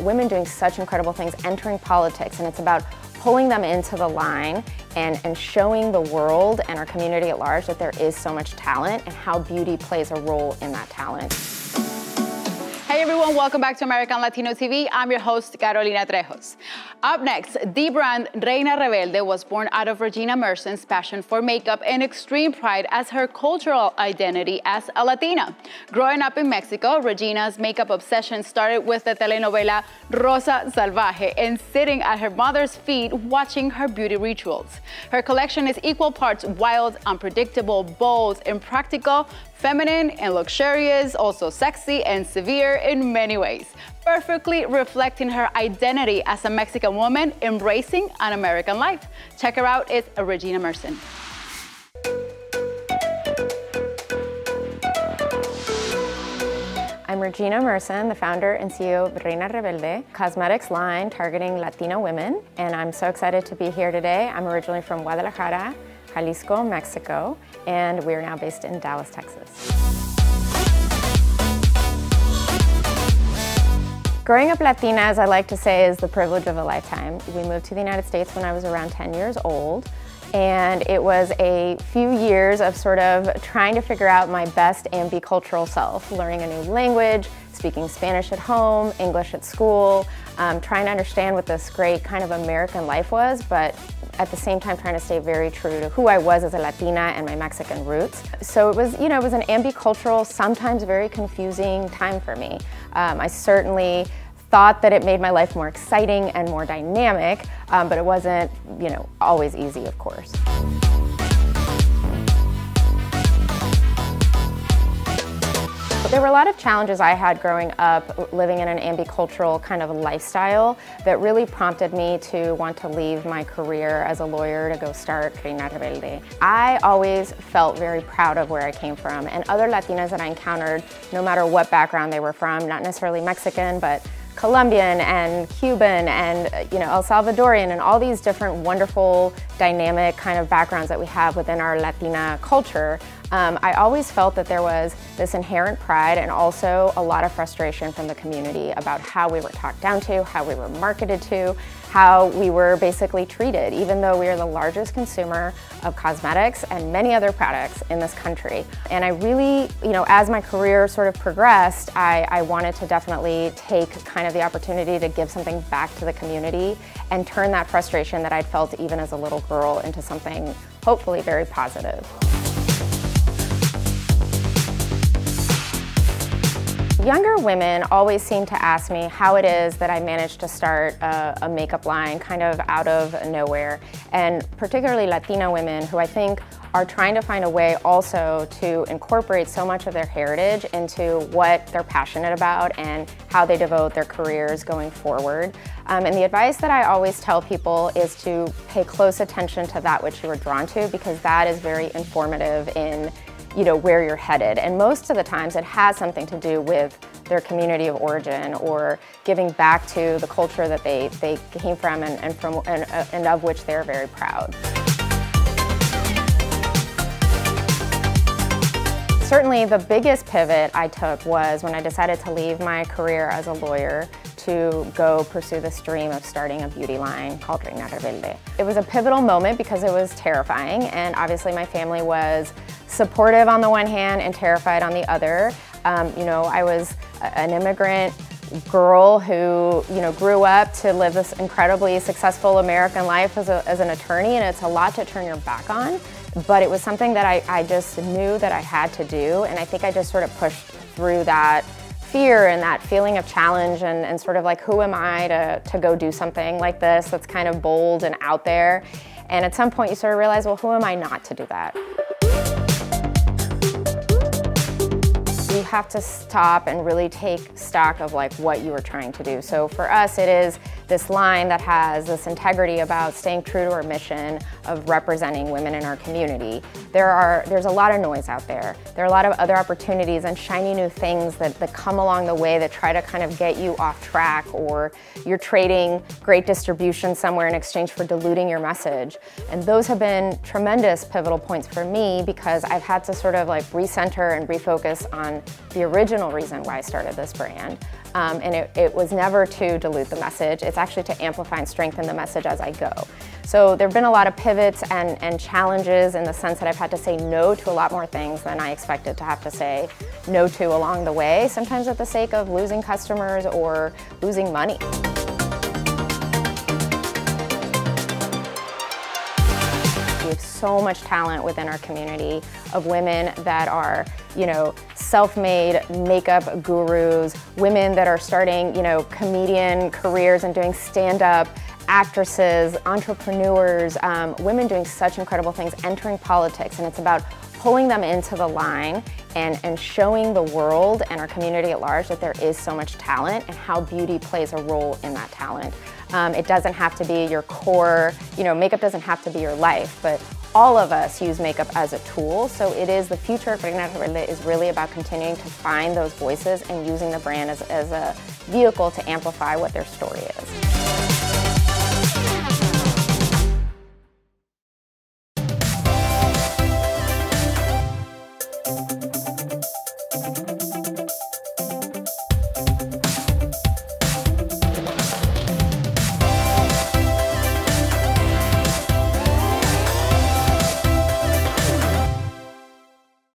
Women doing such incredible things, entering politics, and it's about pulling them into the line and showing the world and our community at large that there is so much talent and how beauty plays a role in that talent. Hey everyone, welcome back to American Latino TV. I'm your host, Carolina Trejos. Up next, the brand Reina Rebelde was born out of Regina Merson's passion for makeup and extreme pride as her cultural identity as a Latina. Growing up in Mexico, Regina's makeup obsession started with the telenovela Rosa Salvaje and sitting at her mother's feet watching her beauty rituals. Her collection is equal parts wild, unpredictable, bold, and practical, feminine and luxurious, also sexy and severe in many ways, perfectly reflecting her identity as a Mexican woman embracing an American life. Check her out, it's Regina Merson. I'm Regina Merson, the founder and CEO of Reina Rebelde, cosmetics line targeting Latino women, and I'm so excited to be here today. I'm originally from Guadalajara, Jalisco, Mexico, and we're now based in Dallas, Texas. Growing up Latina, as I like to say, is the privilege of a lifetime. We moved to the United States when I was around 10 years old, and it was a few years of sort of trying to figure out my best ambicultural self, learning a new language, speaking Spanish at home, English at school, trying to understand what this great kind of American life was, but at the same time trying to stay very true to who I was as a Latina and my Mexican roots. So it was, you know, it was an ambicultural, sometimes very confusing time for me. I certainly thought that it made my life more exciting and more dynamic, but it wasn't, you know, always easy, of course. There were a lot of challenges I had growing up, living in an ambicultural kind of lifestyle that really prompted me to want to leave my career as a lawyer to go start Reina Rebelde. I always felt very proud of where I came from, and other Latinas that I encountered, no matter what background they were from, not necessarily Mexican, but Colombian and Cuban and, you know, El Salvadorian and all these different wonderful dynamic kind of backgrounds that we have within our Latina culture. I always felt that there was this inherent pride and also a lot of frustration from the community about how we were talked down to, how we were marketed to, how we were basically treated, even though we are the largest consumer of cosmetics and many other products in this country. And I really, you know, as my career sort of progressed, I wanted to definitely take kind of the opportunity to give something back to the community and turn that frustration that I'd felt even as a little girl into something hopefully very positive. Younger women always seem to ask me how it is that I managed to start a makeup line kind of out of nowhere, and particularly Latina women who I think are trying to find a way also to incorporate so much of their heritage into what they're passionate about and how they devote their careers going forward. And the advice that I always tell people is to pay close attention to that which you are drawn to, because that is very informative in, you know, where you're headed. And most of the times it has something to do with their community of origin or giving back to the culture that they came from and of which they're very proud. Certainly the biggest pivot I took was when I decided to leave my career as a lawyer to go pursue this dream of starting a beauty line called Reina Rebelde. It was a pivotal moment because it was terrifying, and obviously my family was supportive on the one hand and terrified on the other. You know, I was an immigrant girl who, you know, grew up to live this incredibly successful American life as an attorney, and it's a lot to turn your back on, but it was something that I just knew that I had to do, and I think I just sort of pushed through that fear and that feeling of challenge and sort of like, who am I to go do something like this that's kind of bold and out there? And at some point you sort of realize, well, who am I not to do that? You have to stop and really take stock of like what you are trying to do. So for us, it is this line that has this integrity about staying true to our mission of representing women in our community. There's a lot of noise out there. There are a lot of other opportunities and shiny new things that come along the way that try to kind of get you off track, or you're trading great distribution somewhere in exchange for diluting your message. And those have been tremendous pivotal points for me, because I've had to sort of like recenter and refocus on the original reason why I started this brand. And it was never to dilute the message. It's actually to amplify and strengthen the message as I go. So there have been a lot of pivots and challenges in the sense that I've had to say no to a lot more things than I expected to have to say no to along the way, sometimes at the sake of losing customers or losing money. We have so much talent within our community of women that are, you know, self-made makeup gurus, women that are starting, you know, comedian careers and doing stand-up, actresses, entrepreneurs, women doing such incredible things, entering politics, and it's about pulling them into the line and showing the world and our community at large that there is so much talent and how beauty plays a role in that talent. It doesn't have to be your core, you know, makeup doesn't have to be your life, but all of us use makeup as a tool, so it is the future of Reina Rebelde is really about continuing to find those voices and using the brand as a vehicle to amplify what their story is.